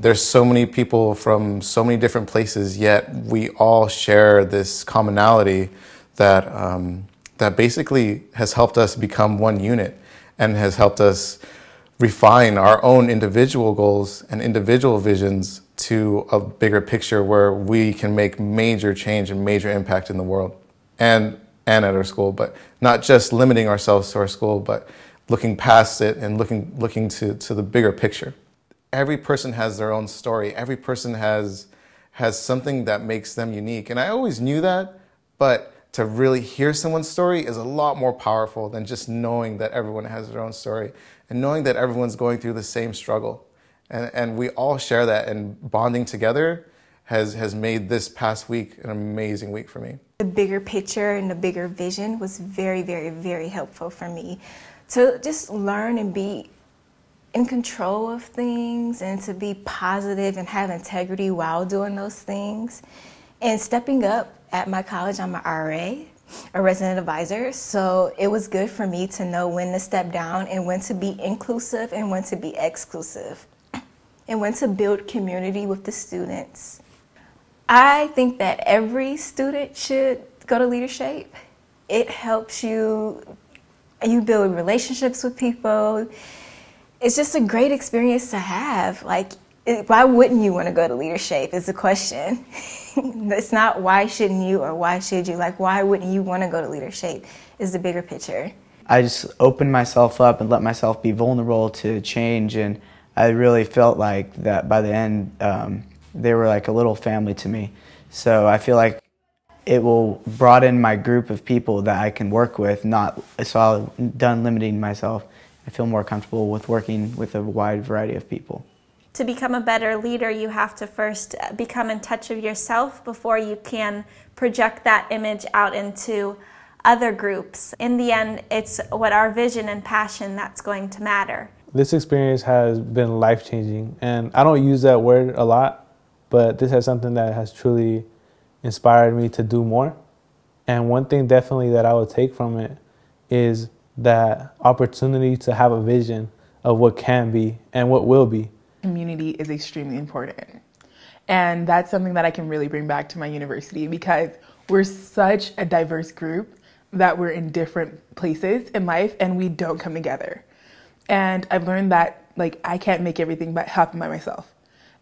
There's so many people from so many different places, yet we all share this commonality that, that basically has helped us become one unit and has helped us refine our own individual goals and individual visions to a bigger picture where we can make major change and major impact in the world and at our school, but not just limiting ourselves to our school, but looking past it and looking to the bigger picture. Every person has their own story. Every person has something that makes them unique. And I always knew that, but to really hear someone's story is a lot more powerful than just knowing that everyone has their own story and knowing that everyone's going through the same struggle. And we all share that, and bonding together has made this past week an amazing week for me. The bigger picture and the bigger vision was very, very, very helpful for me to just learn and be in control of things and to be positive and have integrity while doing those things. And stepping up at my college, I'm an RA, a resident advisor, so it was good for me to know when to step down and when to be inclusive and when to be exclusive and when to build community with the students. I think that every student should go to LeaderShape. It helps you, you build relationships with people. It's just a great experience to have. Like, why wouldn't you want to go to LeaderShape is the question. It's not why shouldn't you or why should you, like why wouldn't you want to go to LeaderShape is the bigger picture. I just opened myself up and let myself be vulnerable to change, and I really felt like that by the end they were like a little family to me. So I feel like it will broaden my group of people that I can work with, so I'm done limiting myself. I feel more comfortable with working with a wide variety of people. To become a better leader, you have to first become in touch with yourself before you can project that image out into other groups. In the end, it's what our vision and passion that's going to matter. This experience has been life-changing, and I don't use that word a lot, but this is something that has truly inspired me to do more. And one thing definitely that I would take from it is that opportunity to have a vision of what can be and what will be. Community is extremely important, and that's something that I can really bring back to my university, because we're such a diverse group that we're in different places in life and we don't come together. And I've learned that, like, I can't make everything but happen by myself.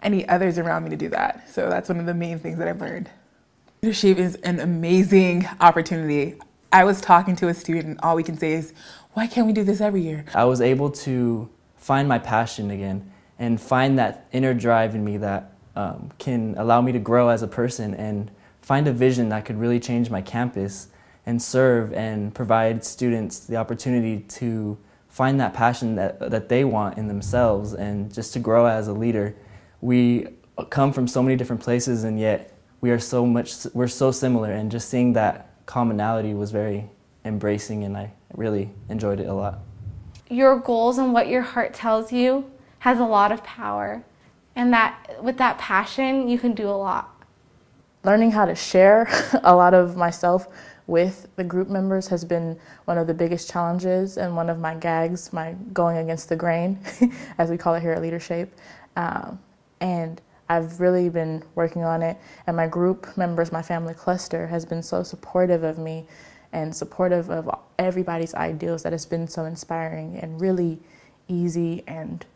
I need others around me to do that. So that's one of the main things that I've learned. Leadership is an amazing opportunity. I was talking to a student and all we can say is, why can't we do this every year? I was able to find my passion again and find that inner drive in me that can allow me to grow as a person and find a vision that could really change my campus and serve and provide students the opportunity to find that passion that they want in themselves and just to grow as a leader. We come from so many different places, and yet we're so similar, and just seeing that commonality was very embracing, and I really enjoyed it a lot. Your goals and what your heart tells you has a lot of power, and that with that passion you can do a lot. Learning how to share a lot of myself with the group members has been one of the biggest challenges and one of my gags, my going against the grain, as we call it here at LeaderShape. And I've really been working on it, and my group members, my family cluster, has been so supportive of me and supportive of everybody's ideals that has been so inspiring and really easy and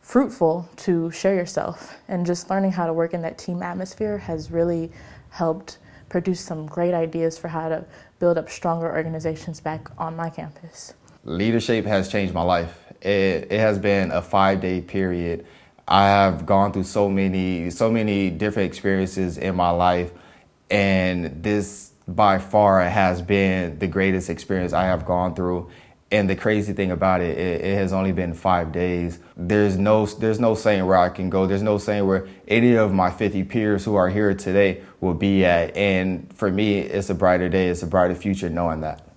fruitful to share yourself. And just learning how to work in that team atmosphere has really helped produce some great ideas for how to build up stronger organizations back on my campus. LeaderShape has changed my life. It has been a 5-day period. I have gone through so many different experiences in my life, and this by far has been the greatest experience I have gone through. And the crazy thing about it, it has only been 5 days. There's no saying where I can go. There's no saying where any of my 50 peers who are here today will be at. And for me, it's a brighter day. It's a brighter future knowing that.